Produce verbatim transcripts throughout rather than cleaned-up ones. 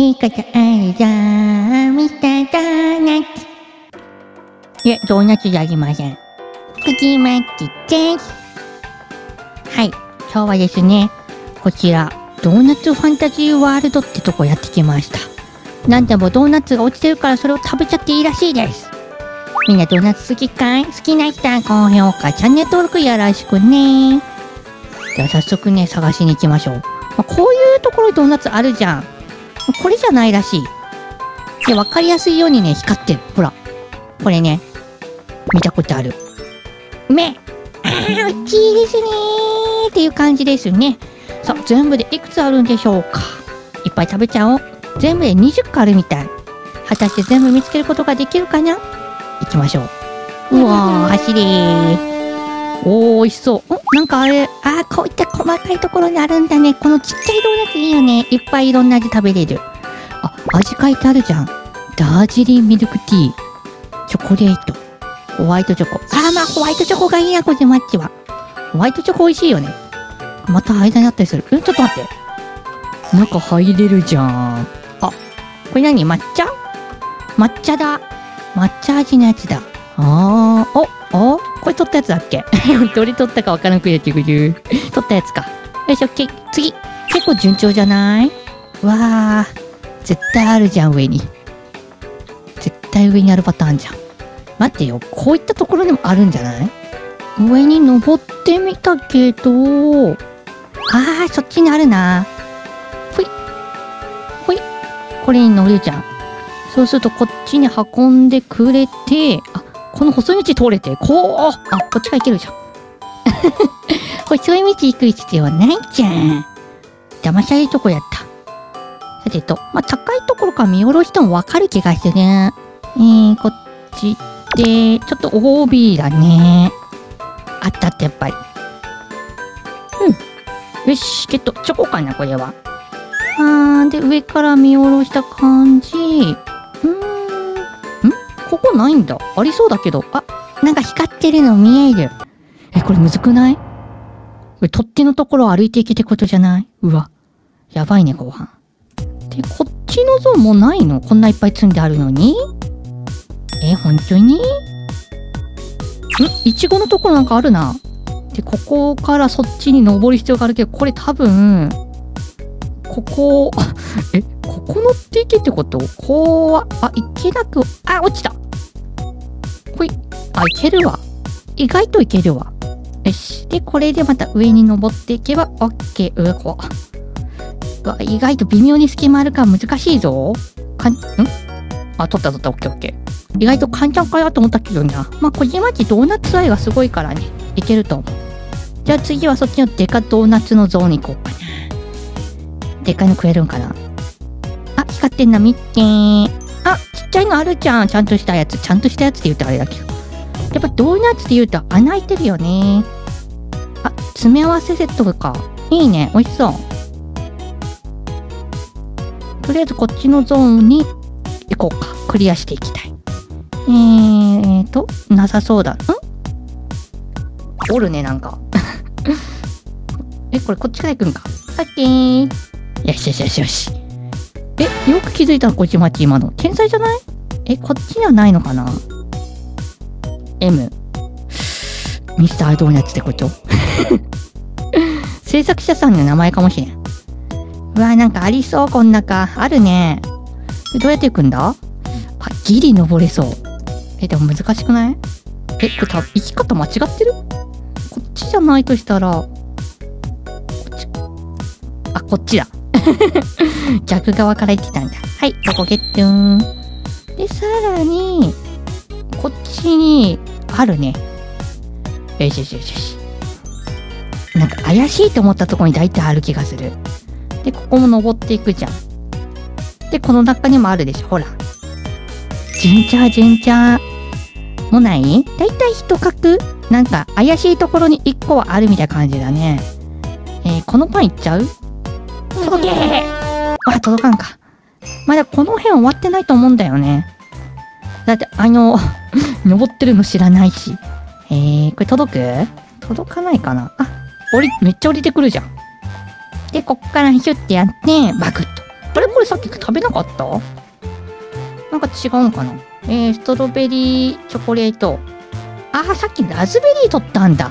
いいことあるぞー、ミスタードーナツ。いや、ドーナツじゃありません。くじまきです。はい、今日はですね、こちら、ドーナツファンタジーワールドってとこやってきました。なんでもドーナツが落ちてるからそれを食べちゃっていいらしいです。みんなドーナツ好きかい？好きな人は高評価、チャンネル登録よろしくね。じゃあ早速ね、探しに行きましょう。まあ、こういうところドーナツあるじゃん。これじゃないらしい。で、わかりやすいようにね、光ってる。ほら。これね。見たことある。目。あー、大きいですねーっていう感じですね。さあ、全部でいくつあるんでしょうか。いっぱい食べちゃおう。全部でにじゅっこあるみたい。果たして全部見つけることができるかな？行きましょう。うわー、走れー。おー、美味しそう。ん？なんかあれ、あー、こういった細かいところにあるんだね。このちっちゃいドーナツいいよね。いっぱいいろんな味食べれる。あ、味書いてあるじゃん。ダージリンミルクティー。チョコレート。ホワイトチョコ。あー、まあ、ホワイトチョコがいいな、これマッチは。ホワイトチョコ美味しいよね。また間にあったりする。うん、ちょっと待って。中入れるじゃん。あ、これ何？抹茶？抹茶だ。抹茶味のやつだ。あー、お、お、これ取ったやつだっけ？どれ取ったかわからなくなってくる。取ったやつか。よし、オッケー。次。結構順調じゃない？わー。絶対あるじゃん、上に。絶対上にあるパターンじゃん。待ってよ。こういったところにもあるんじゃない？上に登ってみたけど。あー、そっちにあるな。これに乗るじゃん。そうするとこっちに運んでくれて、あ、この細い道通れて、こう、あ、こっちから行けるじゃん。これ、そういう道行く必要はないじゃん。騙されるとこやった。さてと、まあ、高いところから見下ろしてもわかる気がする。えー、こっちで、ちょっと オービー だね。あったってやっぱり。うん。よし、ゲット。チョコかな、これは。あー、で、上から見下ろした感じ。うーん。ん？ここないんだ。ありそうだけど。あ、なんか光ってるの見える。え、これむずくない？これ取っ手のところを歩いていけってことじゃない？うわ。やばいね、後半。で、こっちの像もないの？こんないっぱい積んであるのに？え、ほんとに？ん？いちごのところなんかあるな。で、ここからそっちに登る必要があるけど、これ多分、ここ、え、ここ乗っていけってこと？こうは、あ、いけなく、あ、落ちた。ほい。あ、いけるわ。意外といけるわ。よし。で、これでまた上に登っていけば、オッケー、うわ、こう。うわ、意外と微妙に隙間あるから難しいぞ。かん、ん？あ、取った取った、オッケーオッケー。意外と簡単かなと思ったけどな。まあ、こじまちドーナツ愛がすごいからね。いけると思う。じゃあ次はそっちのデカドーナツのゾーンに行こうかな。でっかいの食えるんかな。あ、光ってんな、見てー。あ、ちっちゃいのあるじゃん。ちゃんとしたやつ。ちゃんとしたやつって言うとあれだけど。やっぱドーナツって言うと穴開いてるよね。あ、詰め合わせセットか。いいね。美味しそう。とりあえずこっちのゾーンに行こうか。クリアしていきたい。えーと、なさそうだ。ん？おるね、なんか。え、これこっちから行くんか。オッケー。よしよしよしよし。え、よく気づいたの、こじまち今の。天才じゃない？え、こっちにはないのかな？ M。ミスタードーナツってこと？制作者さんの名前かもしれん。うわ、なんかありそう、こんなか。あるね。どうやって行くんだ？あ、ギリ登れそう。え、でも難しくない？え、これ多分、生き方間違ってる？こっちじゃないとしたら、こっち。あ、こっちだ。逆側から行ってたんだ。はい、ここゲットーン。で、さらに、こっちに、あるね。よしよしよしよし。なんか怪しいと思ったところに大体ある気がする。で、ここも登っていくじゃん。で、この中にもあるでしょ。ほら。順調順調。もうない？大体一角？なんか怪しいところに一個はあるみたいな感じだね。えー、このパンいっちゃう？届けー！あ、届かんか。まだこの辺終わってないと思うんだよね。だって、あの、登ってるの知らないし。えー、これ届く？届かないかな。あ、降り、めっちゃ降りてくるじゃん。で、こっからヒュッてやって、バクッと。これもこれさっき食べなかった？なんか違うんかな。えー、ストロベリーチョコレート。ああ、さっきラズベリー取ったんだ。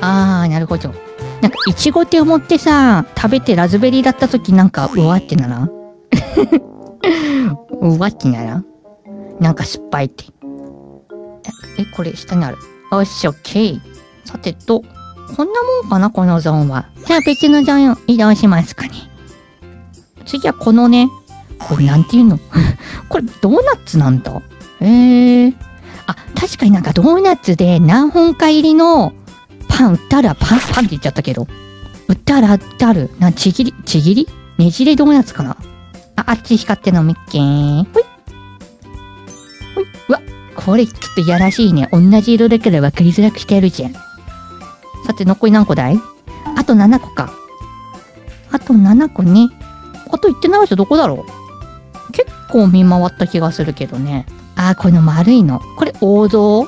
ああ、なるほど。なんか、イチゴって思ってさ、食べてラズベリーだったときなんか、うわってならん？うわってならん？なんか酸っぱいって。え、これ下にある。よし、オッケー。さてと、こんなもんかな、このゾーンは。じゃあ別のゾーンを移動しますかね。次はこのね、これなんていうの？これドーナツなんだ。へー。あ、確かになんかドーナツで何本か入りのパン売ったら、パン、パンって言っちゃったけど。売ったら売ったる。な、ちぎり、ちぎり？ねじれドーナツかな。あ、あっち光ってんのみっけー。ほい。ほい。うわ、これちょっといやらしいね。同じ色だから分かりづらくしてやるじゃん。さて、残り何個だい？あとななこか。あとななこね。あと言ってない人どこだろう？結構見回った気がするけどね。あー、この丸いの。これ王道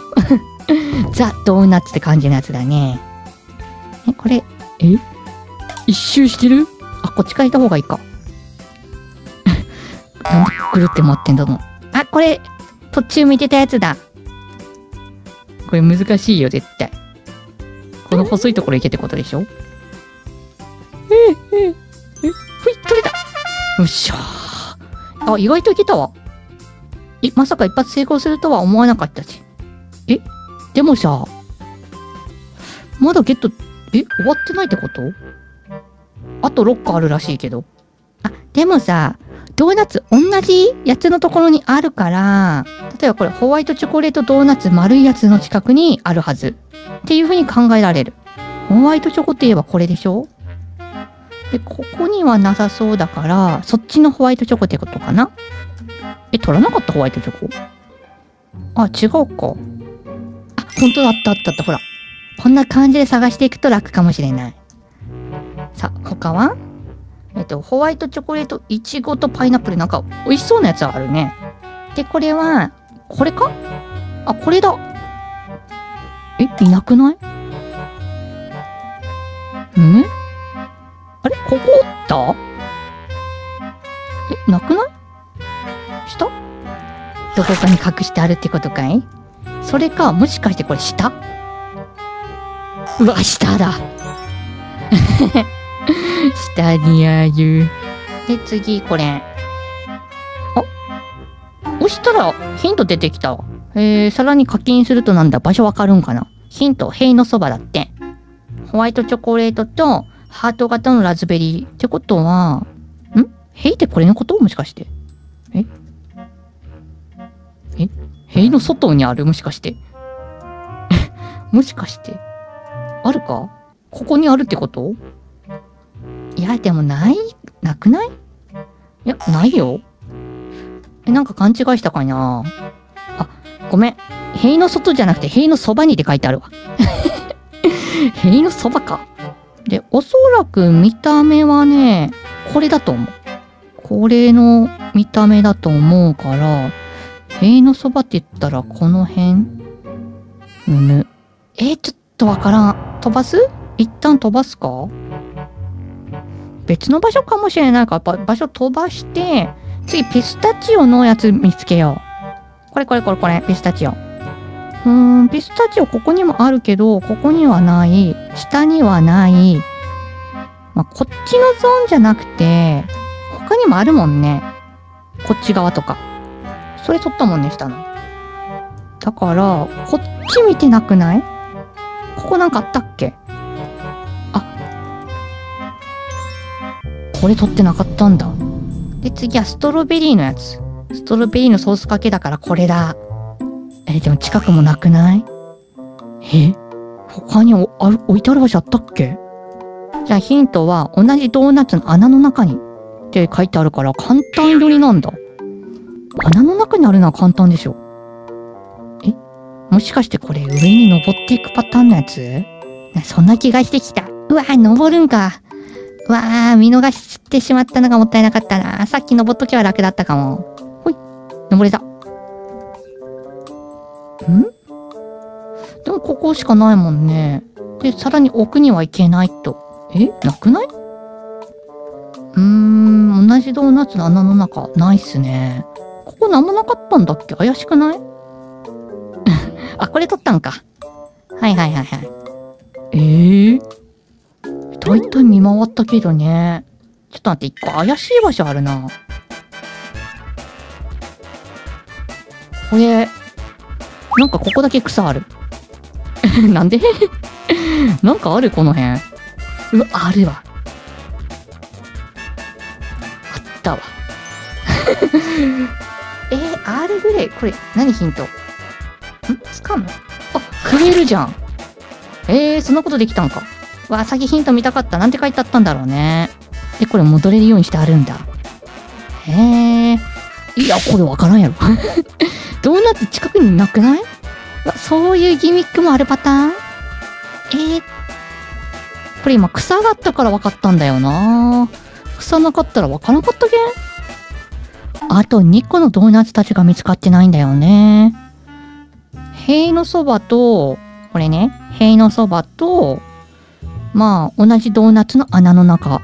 ザ・ドーナツって感じのやつだね。え、これ、え？一周してる？あ、こっちから行った方がいいか。なんでくるって回ってんだの。あ、これ、途中見てたやつだ。これ難しいよ、絶対。この細いところ行けってことでしょ？ええええ、ふい、取れた！よっしゃー。あ、意外といけたわ。え、まさか一発成功するとは思わなかったし。え、でもさ、まだゲット、え、終わってないってこと？あとろっこあるらしいけど。あ、でもさ、ドーナツ同じやつのところにあるから、例えばこれホワイトチョコレートドーナツ丸いやつの近くにあるはず。っていう風に考えられる。ホワイトチョコって言えばこれでしょ？で、ここにはなさそうだから、そっちのホワイトチョコってことかな？え、取らなかったホワイトチョコ？あ、違うか。あ、ほんとだったあったあった。ほら。こんな感じで探していくと楽かもしれない。さ、他は？えっと、ホワイトチョコレート、イチゴとパイナップル、なんか美味しそうなやつはあるね。で、これは、これか？あ、これだ。え、いなくない？ん？あれ？ここおった？え、なくない？下？どこかに隠してあるってことかい？それか、もしかしてこれ下？うわ、下だ。下にある。で、次、これ。あ？押したらヒント出てきた。えー、さらに課金するとなんだ、場所わかるんかな？ヒント、塀のそばだって。ホワイトチョコレートと、ハート型のラズベリー。ってことは、ん？塀ってこれのこと？もしかして。え？え？塀の外にある？もしかして。もしかして。あるか？ここにあるってこと？いや、でもない、なくない？いや、ないよ。え、なんか勘違いしたかな？ごめん。塀の外じゃなくて塀のそばにって書いてあるわ。塀のそばか。で、おそらく見た目はね、これだと思う。これの見た目だと思うから、塀のそばって言ったらこの辺？むむ。えー、ちょっとわからん。飛ばす？一旦飛ばすか？別の場所かもしれないから、場所飛ばして、次ピスタチオのやつ見つけよう。これこれこれこれ、ピスタチオ。うーん、ピスタチオここにもあるけど、ここにはない。下にはない。まあ、こっちのゾーンじゃなくて、他にもあるもんね。こっち側とか。それ取ったもんね、下の。だから、こっち見てなくない？ここなんかあったっけ？あ、これ取ってなかったんだ。で、次はストロベリーのやつ。ストロベリーのソースかけだからこれだ。え、でも近くもなくない？え？他におある置いてある場所あったっけ？じゃあヒントは同じドーナツの穴の中にって書いてあるから簡単寄りなんだ。穴の中にあるのは簡単でしょ。え？もしかしてこれ上に登っていくパターンのやつ？そんな気がしてきた。うわぁ、登るんか。うわぁ、見逃してしまったのがもったいなかったな。さっき登っときは楽だったかも。登れた。ん？でもここしかないもんね。で、さらに奥には行けないと。え？なくない？うーん、同同じドーナツの穴の中ないっすね。ここ何もなかったんだっけ？怪しくない？あ、これ取ったんか。はいはいはいはい。えぇ、ー、だいたい見回ったけどね。ちょっと待って、一個怪しい場所あるな。これ、なんかここだけ草ある。なんでなんかあるこの辺。うわ、あるわ。あったわ。えー、アールグレイ、これ、何ヒント？ん？つかむ？あ、食えるじゃん。えー、そんなことできたんか。わ、先ヒント見たかった。なんて書いてあったんだろうね。で、これ戻れるようにしてあるんだ。へえ。いや、これわからんやろ。ドーナツ近くになくない？そういうギミックもあるパターン？えー、これ今草があったから分かったんだよな。草なかったら分からなかったけん。あとにこのドーナツたちが見つかってないんだよね。塀のそばと、これね、塀のそばと、まあ同じドーナツの穴の中っ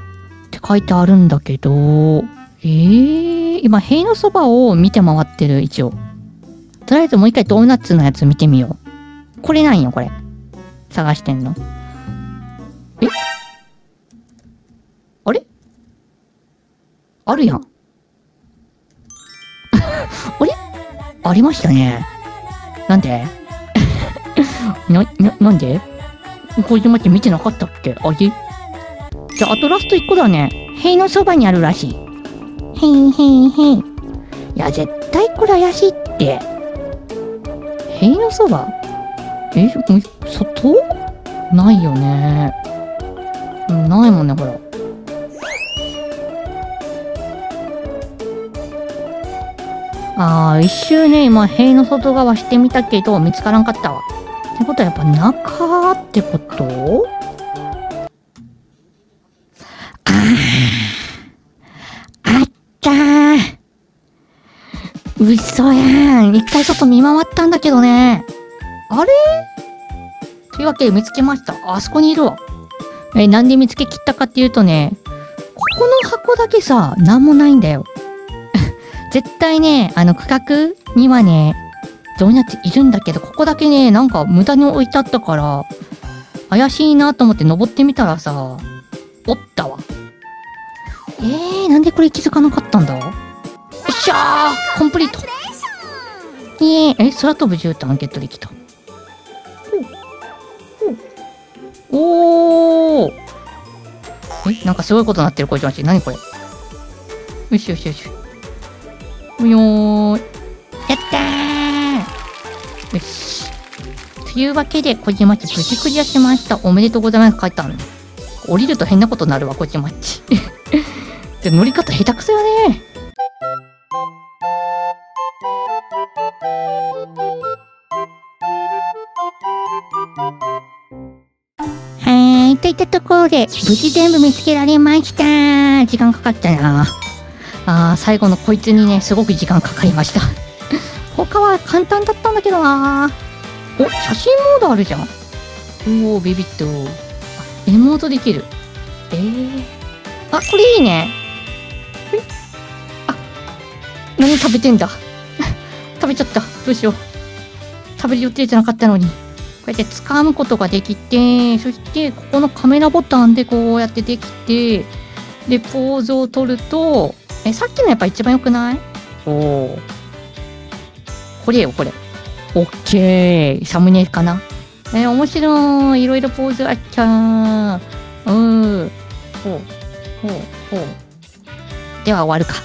て書いてあるんだけど、えー、今塀のそばを見て回ってる一応。とりあえずもう一回ドーナツのやつ見てみよう。これなんよ、これ。探してんの。え？あれ？あるやん。あれ？ありましたね。なんで？な、な、なんで？これで待って見てなかったっけ？あれ？じゃあ、あとラストいっこだね。塀のそばにあるらしい。へいへいへい。いや、絶対これ怪しいって。塀のそば？え、外？ないよね。ないもんね、ほら。あー、一周ね、今、塀の外側してみたけど、見つからんかったわ。ってことは、やっぱ中ってこと？あー、あったー。嘘やん。一回外見回ったんだけどね。あれ？というわけで見つけました。あそこにいるわ。え、なんで見つけきったかっていうとね、ここの箱だけさ、なんもないんだよ。絶対ね、あの区画にはね、ドーナツいるんだけど、ここだけね、なんか無駄に置いてあったから、怪しいなと思って登ってみたらさ、おったわ。えー、なんでこれ気づかなかったんだ？よっしゃー！コンプリート！いえー、え、空飛ぶ絨毯ゲットできた。おー、え、なんかすごいことになってる、こいつまち。なにこれ。よしよしよし。うよーい。やったー！よし。というわけで、こじまち無事クリアしました。おめでとうございます。書いてあるね。降りると変なことになるわ、こじまち。で、乗り方下手くそよね。といったところで、無事全部見つけられました。時間かかったな。あー、最後のこいつにね、すごく時間かかりました。他は簡単だったんだけどな。お、写真モードあるじゃん。うおー、ビビッと。あ、エモードできる。えー。あ、これいいね。あ、何食べてんだ。食べちゃった。どうしよう。食べる予定じゃなかったのに。こうやって掴むことができて、そしてここのカメラボタンでこうやってできて、で、ポーズを取ると、え、さっきのやっぱ一番良くない？おお。これよ、これ。オッケー。サムネかな。えー、面白い。いろいろポーズあっちゃー。うーん。ほう。ほう。ほう。では終わるか。